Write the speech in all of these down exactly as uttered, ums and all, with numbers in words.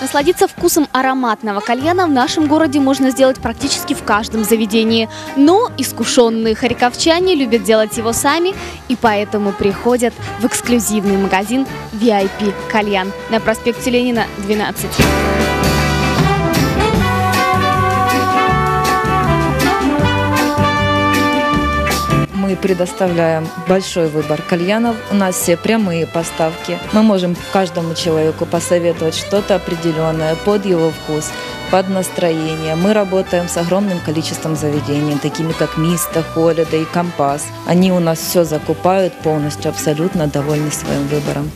Насладиться вкусом ароматного кальяна в нашем городе можно сделать практически в каждом заведении. Но искушенные харьковчане любят делать его сами и поэтому приходят в эксклюзивный магазин ви ай пи-кальян на проспекте Ленина, двенадцать. Мы предоставляем большой выбор кальянов, у нас все прямые поставки. Мы можем каждому человеку посоветовать что-то определенное под его вкус, под настроение. Мы работаем с огромным количеством заведений, такими как Миста, Холидей и Компас. Они у нас все закупают полностью, абсолютно довольны своим выбором.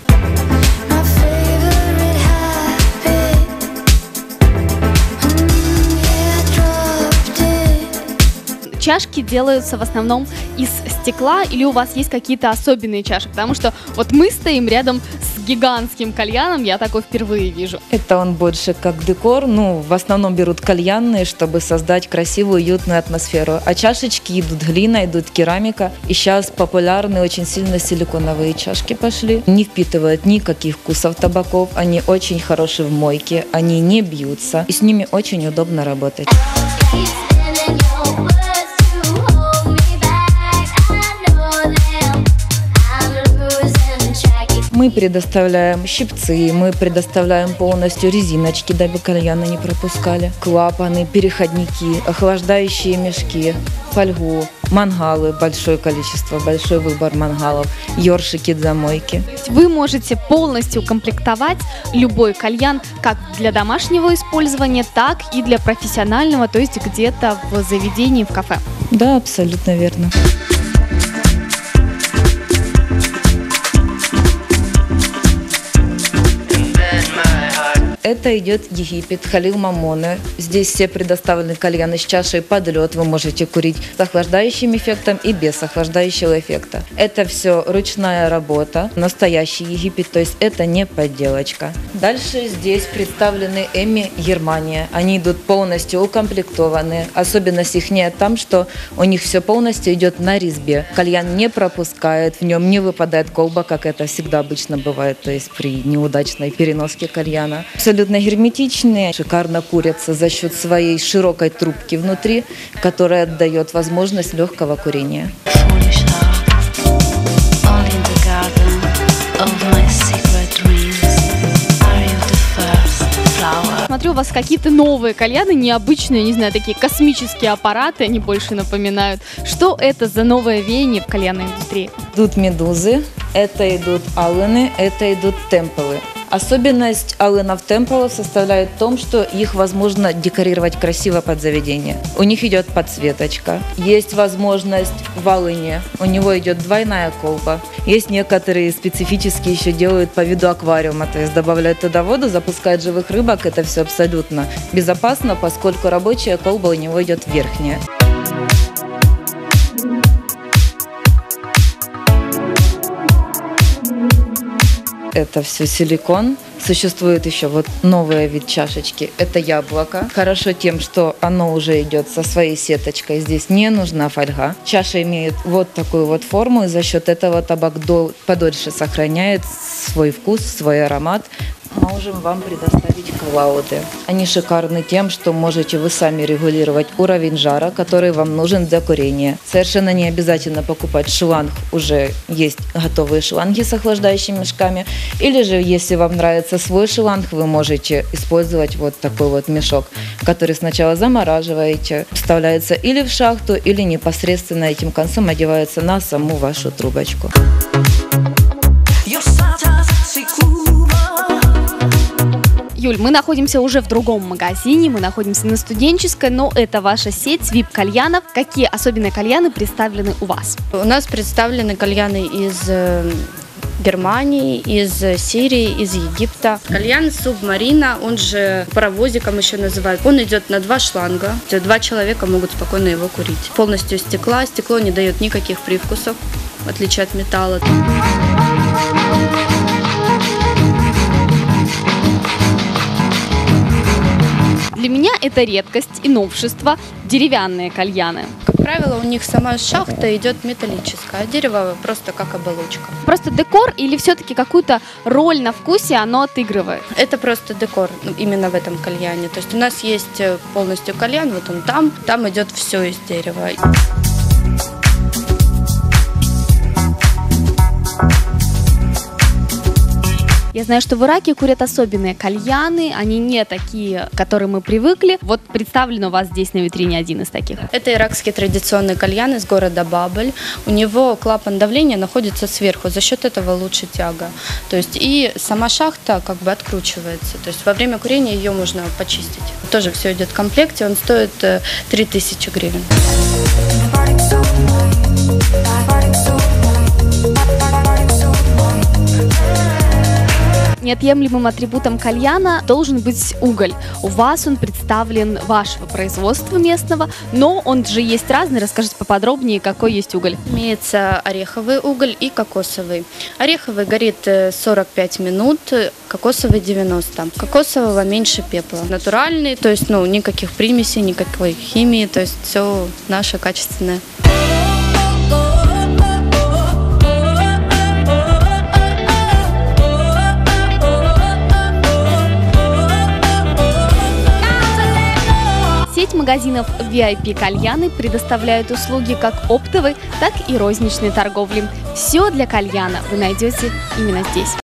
Чашки делаются в основном из стекла, или у вас есть какие-то особенные чаши? Потому что вот мы стоим рядом с гигантским кальяном, я такой впервые вижу. Это он больше как декор, ну, в основном берут кальянные, чтобы создать красивую, уютную атмосферу. А чашечки идут глина, идут керамика. И сейчас популярны очень сильно силиконовые чашки пошли. Не впитывают никаких вкусов табаков, они очень хороши в мойке, они не бьются, и с ними очень удобно работать. Мы предоставляем щипцы, мы предоставляем полностью резиночки, дабы кальяна не пропускали, клапаны, переходники, охлаждающие мешки, фольгу, мангалы, большое количество, большой выбор мангалов, ёршики для мойки. Вы можете полностью комплектовать любой кальян как для домашнего использования, так и для профессионального, то есть где-то в заведении, в кафе. Да, абсолютно верно. Это идет Египет, Халил Мамоне. Здесь все предоставлены кальяны с чашей под лед. Вы можете курить с охлаждающим эффектом и без охлаждающего эффекта. Это все ручная работа, настоящий Египет, то есть это не подделочка. Дальше здесь представлены Эми Германия. Они идут полностью укомплектованы. Особенность их не в том, что у них все полностью идет на резьбе. Кальян не пропускает, в нем не выпадает колба, как это всегда обычно бывает, то есть при неудачной переноске кальяна. Абсолютно герметичные, шикарно курятся за счет своей широкой трубки внутри, которая дает возможность легкого курения. Смотрю, у вас какие-то новые кальяны, необычные, не знаю, такие космические аппараты, они больше напоминают. Что это за новое веяние в кальянной индустрии? Идут медузы, это идут алыны, это идут темпелы. Особенность алынов темпелов составляет в том, что их возможно декорировать красиво под заведение. У них идет подсветочка. Есть возможность в алыне. У него идет двойная колба. Есть некоторые специфические еще делают по виду аквариума. То есть добавляют туда воду, запускают живых рыбок. Это все абсолютно безопасно, поскольку рабочая колба у него идет верхняя. Это все силикон. Существует еще вот новый вид чашечки. Это яблоко. Хорошо тем, что оно уже идет со своей сеточкой. Здесь не нужна фольга. Чаша имеет вот такую вот форму. И за счет этого табак подольше сохраняет свой вкус, свой аромат. Можем вам предоставить клауды. Они шикарны тем, что можете вы сами регулировать уровень жара, который вам нужен для курения. Совершенно не обязательно покупать шланг, уже есть готовые шланги с охлаждающими мешками. Или же, если вам нравится свой шланг, вы можете использовать вот такой вот мешок, который сначала замораживаете, вставляется или в шахту, или непосредственно этим концом одевается на саму вашу трубочку. Юль, мы находимся уже в другом магазине, мы находимся на Студенческой, но это ваша сеть ви ай пи-кальянов. Какие особенные кальяны представлены у вас? У нас представлены кальяны из Германии, из Сирии, из Египта. Кальян субмарина, он же паровозиком еще называют. Он идет на два шланга. Два человека могут спокойно его курить. Полностью стекла. Стекло не дает никаких привкусов, в отличие от металла. Для меня это редкость и новшество – деревянные кальяны. Как правило, у них сама шахта идет металлическая, а дерево просто как оболочка. Просто декор или все-таки какую-то роль на вкусе оно отыгрывает? Это просто декор именно в этом кальяне. То есть у нас есть полностью кальян, вот он там, там идет все из дерева. Я знаю, что в Ираке курят особенные кальяны, они не такие, к которым мы привыкли. Вот представлен у вас здесь на витрине один из таких. Это иракский традиционный кальян из города Бабль. У него клапан давления находится сверху, за счет этого лучше тяга. То есть и сама шахта как бы откручивается, то есть во время курения ее можно почистить. Тоже все идет в комплекте, он стоит три тысячи гривен. Неотъемлемым атрибутом кальяна должен быть уголь. У вас он представлен вашего производства местного, но он же есть разный. Расскажите поподробнее, какой есть уголь. Имеется ореховый уголь и кокосовый. Ореховый горит сорок пять минут, кокосовый девяносто. Кокосового меньше пепла. Натуральный, то есть ну, никаких примесей, никакой химии, то есть все наше качественное. Сеть магазинов ви ай пи-кальяны предоставляют услуги как оптовой, так и розничной торговли. Все для кальяна вы найдете именно здесь.